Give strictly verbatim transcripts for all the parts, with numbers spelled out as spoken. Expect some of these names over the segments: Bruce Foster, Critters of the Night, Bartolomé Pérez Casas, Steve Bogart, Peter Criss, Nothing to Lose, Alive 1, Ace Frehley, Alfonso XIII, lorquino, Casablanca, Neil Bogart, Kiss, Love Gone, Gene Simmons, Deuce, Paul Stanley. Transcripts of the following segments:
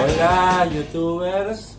Hola youtubers,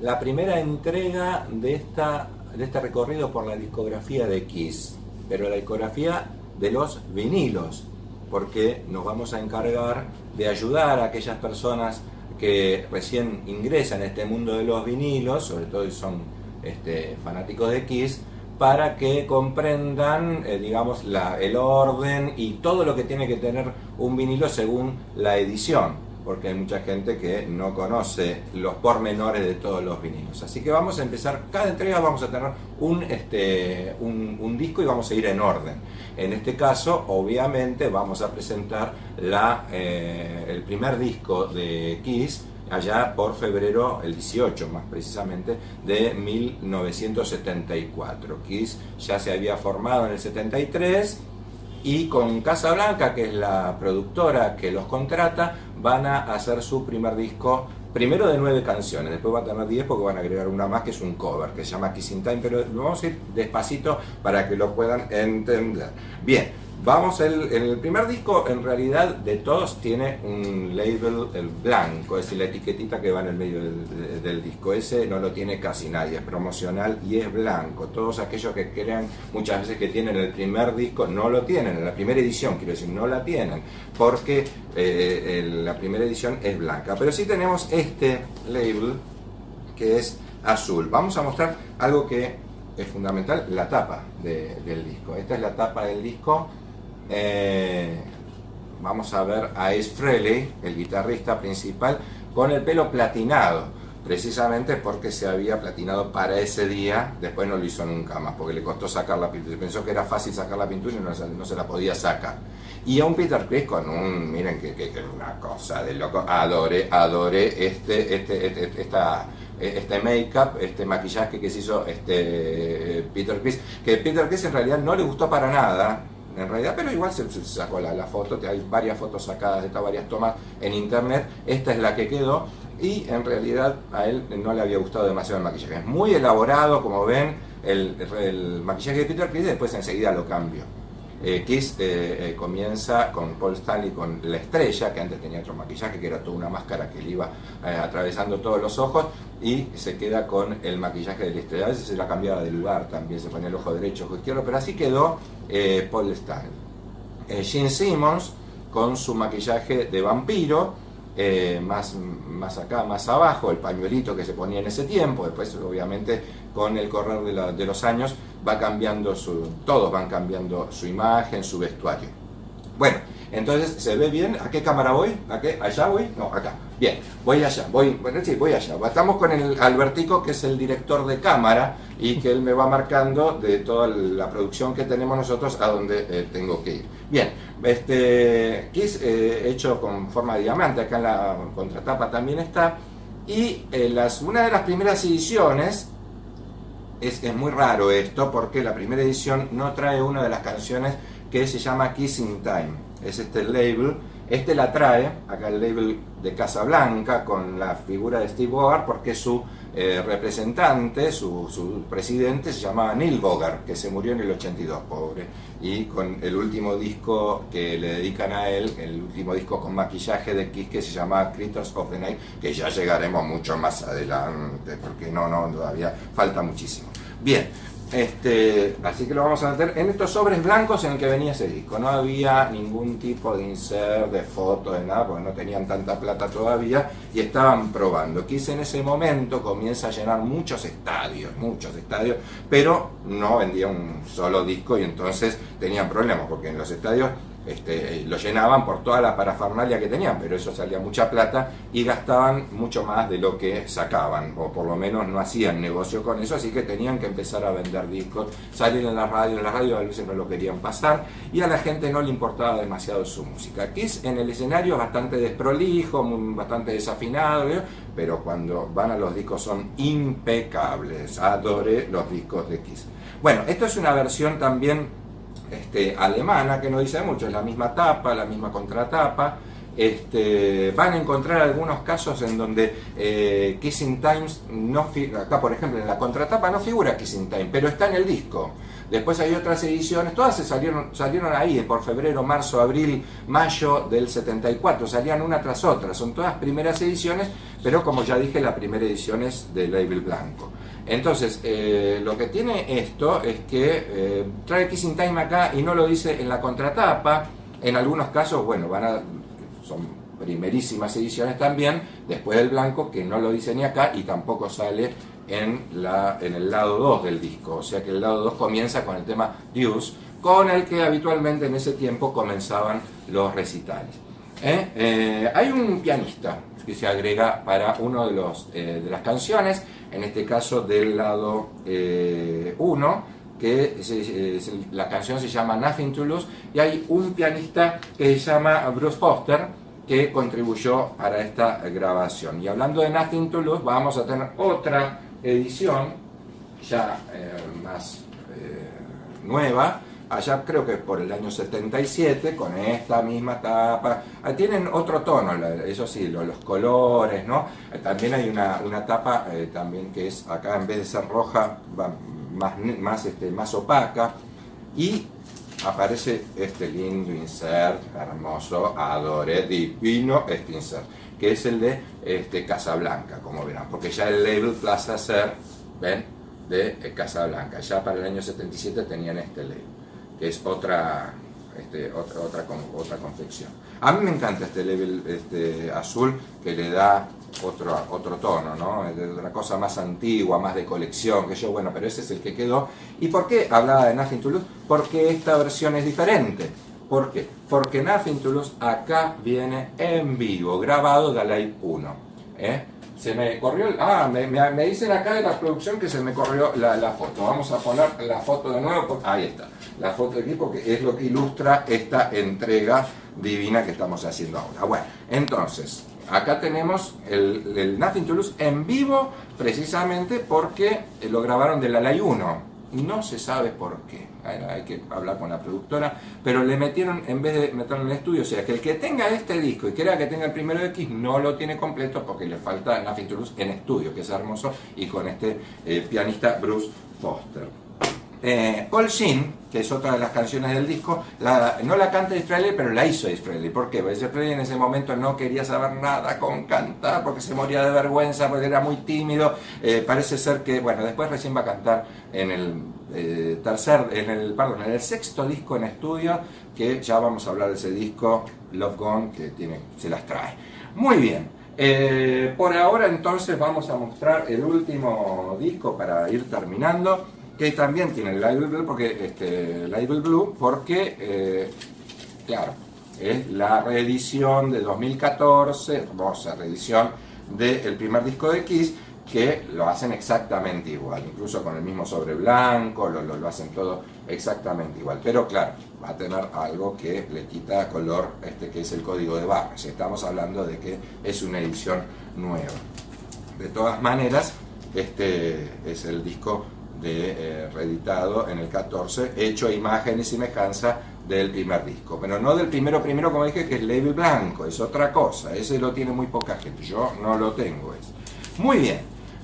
la primera entrega de, esta, de este recorrido por la discografía de Kiss, pero la discografía de los vinilos, porque nos vamos a encargar de ayudar a aquellas personas que recién ingresan a este mundo de los vinilos, sobre todo si son este, fanáticos de Kiss, para que comprendan, eh, digamos, la, el orden y todo lo que tiene que tener un vinilo según la edición, porque hay mucha gente que no conoce los pormenores de todos los vinilos. Así que vamos a empezar, cada entrega vamos a tener un, este, un, un disco y vamos a ir en orden. En este caso, obviamente, vamos a presentar la, eh, el primer disco de Kiss, allá por febrero, el dieciocho más precisamente, de mil novecientos setenta y cuatro. Kiss ya se había formado en el setenta y tres y con Casablanca, que es la productora que los contrata, van a hacer su primer disco, primero de nueve canciones, después va a tener diez porque van a agregar una más que es un cover, que se llama Kiss in Time, pero vamos a ir despacito para que lo puedan entender. Bien. Vamos, el, el primer disco en realidad de todos tiene un label el blanco, es decir, la etiquetita que va en el medio del, del disco. Ese no lo tiene casi nadie, es promocional y es blanco. Todos aquellos que crean muchas veces que tienen el primer disco no lo tienen, en la primera edición, quiero decir, no la tienen, porque eh, el, la primera edición es blanca. Pero sí tenemos este label que es azul. Vamos a mostrar algo que es fundamental, la tapa de, del disco. Esta es la tapa del disco. Eh, vamos a ver a Ace Frehley, el guitarrista principal, con el pelo platinado, precisamente porque se había platinado para ese día. Después no lo hizo nunca más porque le costó sacar la pintura, pensó que era fácil sacar la pintura y no, no se la podía sacar. Y a un Peter Criss con un, miren que, que, que una cosa de loco, adoré, adoré este, este, este, esta este make-up, este maquillaje que se hizo este Peter Criss, que Peter Criss en realidad no le gustó para nada. En realidad, pero igual se sacó la, la foto, hay varias fotos sacadas de estas, varias tomas en internet, esta es la que quedó, y en realidad a él no le había gustado demasiado el maquillaje. Es muy elaborado, como ven, el, el maquillaje de Peter Criss, después enseguida lo cambió. Eh, Kiss eh, eh, comienza con Paul Stanley con la estrella, que antes tenía otro maquillaje, que era toda una máscara que le iba eh, atravesando todos los ojos, y se queda con el maquillaje de la estrella. A veces se la cambiaba de lugar también, se ponía el ojo derecho, ojo izquierdo, pero así quedó eh, Paul Stanley. Eh, Gene Simmons con su maquillaje de vampiro, eh, más, más acá, más abajo, el pañuelito que se ponía en ese tiempo. Después, obviamente, con el correr de, la, de los años, va cambiando su, todos van cambiando su imagen, su vestuario. Bueno, entonces se ve bien. ¿A qué cámara voy? ¿A qué? ¿Allá voy? No, acá. Bien, voy allá, voy, bueno, sí, voy allá. Estamos con el Albertico, que es el director de cámara, y que él me va marcando de toda la producción que tenemos nosotros a donde eh, tengo que ir. Bien, este Kiss eh, hecho con forma de diamante, acá en la contratapa también está, y eh, las, una de las primeras ediciones. Es, es muy raro esto, porque la primera edición no trae una de las canciones que se llama Kiss in Time. Es este label, este la trae, acá el label de Casablanca con la figura de Steve Bogart, porque su eh, representante, su, su presidente se llamaba Neil Bogart, que se murió en el ochenta y dos, pobre. Y con el último disco que le dedican a él, el último disco con maquillaje de Kiss, que se llamaba Critters of the Night, que ya llegaremos mucho más adelante, porque no, no, todavía falta muchísimo. Bien, este, así que lo vamos a meter en estos sobres blancos en el que venía ese disco. No había ningún tipo de insert, de foto, de nada, porque no tenían tanta plata todavía y estaban probando. Kiss en ese momento comienza a llenar muchos estadios, muchos estadios, pero no vendía un solo disco y entonces tenían problemas, porque en los estadios este, lo llenaban por toda la parafernalia que tenían, pero eso salía mucha plata y gastaban mucho más de lo que sacaban, o por lo menos no hacían negocio con eso, así que tenían que empezar a vender discos, salir en la radio, en la radio a veces no lo querían pasar y a la gente no le importaba demasiado su música. Kiss en el escenario bastante desprolijo, bastante desafinado, pero cuando van a los discos son impecables. Adoré los discos de Kiss. Bueno, esto es una versión también Este, alemana, que no dice mucho, es la misma tapa, la misma contratapa. Este, van a encontrar algunos casos en donde eh, Kiss in Time no figura, acá por ejemplo en la contratapa no figura Kiss in Time, pero está en el disco. Después hay otras ediciones, todas se salieron, salieron ahí, por febrero, marzo, abril, mayo del setenta y cuatro, salían una tras otra, son todas primeras ediciones, pero como ya dije, la primera edición es de label blanco. Entonces, eh, lo que tiene esto es que eh, trae Kissing Time acá y no lo dice en la contratapa, en algunos casos, bueno, van a, son primerísimas ediciones también, después del blanco, que no lo dice ni acá y tampoco sale en, la, en el lado dos del disco, o sea que el lado dos comienza con el tema Deuce, con el que habitualmente en ese tiempo comenzaban los recitales. ¿Eh? Eh, hay un pianista que se agrega para uno de, los, eh, de las canciones, en este caso del lado uno, eh, que es, es, la canción se llama Nothing to Lose, y hay un pianista que se llama Bruce Foster, que contribuyó para esta grabación. Y hablando de Nothing to Lose, vamos a tener otra edición ya eh, más eh, nueva, allá creo que por el año setenta y siete, con esta misma tapa. Tienen otro tono, eso sí, los, los colores, ¿no? También hay una, una tapa eh, también que es acá, en vez de ser roja, va más, más, este, más opaca, y aparece este lindo insert, hermoso, adoré, divino este insert, que es el de este, Casablanca, como verán, porque ya el label pasa a ser, ven, de eh, Casablanca, ya para el año setenta y siete tenían este label, que es otra, este, otra, otra, otra confección. A mí me encanta este label este, azul, que le da otro, otro tono, ¿no? Una cosa más antigua, más de colección, que yo, bueno, pero ese es el que quedó. ¿Y por qué hablaba de Nothing to Lose? Porque esta versión es diferente. ¿Por qué? Porque Nothing to Lose acá viene en vivo, grabado de Alive uno. ¿Eh? Se me corrió, el, ah, me, me, me dicen acá de la producción que se me corrió la, la foto. Vamos a poner la foto de nuevo, porque, ahí está, la foto de aquí, porque es lo que ilustra esta entrega divina que estamos haciendo ahora. Bueno, entonces, acá tenemos el, el Nothing to Lose en vivo, precisamente porque lo grabaron de la Alive uno. No se sabe por qué, hay que hablar con la productora, pero le metieron, en vez de meterlo en el estudio, o sea que el que tenga este disco y quiera que tenga el primero de Kiss no lo tiene completo porque le falta Nothing to Lose en estudio, que es hermoso, y con este eh, pianista Bruce Foster. Eh, Paul Sheen, que es otra de las canciones del disco, la, no la canta Ace Frehley, pero la hizo Ace Frehley. ¿Por qué? Porque Ace Frehley en ese momento no quería saber nada con cantar, porque se moría de vergüenza, porque era muy tímido. Eh, parece ser que, bueno, después recién va a cantar en el eh, tercer, en el, perdón, en el sexto disco en estudio, que ya vamos a hablar de ese disco, Love Gone, que tiene, se las trae. Muy bien. Eh, por ahora entonces vamos a mostrar el último disco para ir terminando, que también tiene el label blue, porque, este, label blue porque eh, claro, es la reedición de dos mil catorce, hermosa reedición del primer disco de Kiss, que lo hacen exactamente igual, incluso con el mismo sobre blanco, lo, lo, lo hacen todo exactamente igual, pero claro, va a tener algo que le quita color, este, que es el código de barras. Estamos hablando de que es una edición nueva. De todas maneras, este es el disco De, eh, reeditado en el catorce, hecho imagen y semejanza del primer disco, pero no del primero primero, como dije, que es label blanco, es otra cosa, ese lo tiene muy poca gente, yo no lo tengo ese. Muy bien,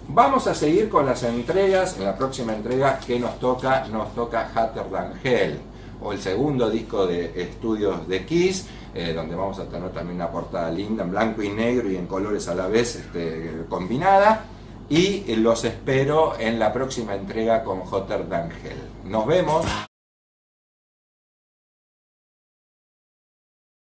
vamos a seguir con las entregas. En la próxima entrega que nos toca, nos toca Hotter than Hell, o el segundo disco de estudios de Kiss, eh, donde vamos a tener también una portada linda en blanco y negro y en colores a la vez, este, combinada. Y los espero en la próxima entrega con Hotter than Hell. Nos vemos.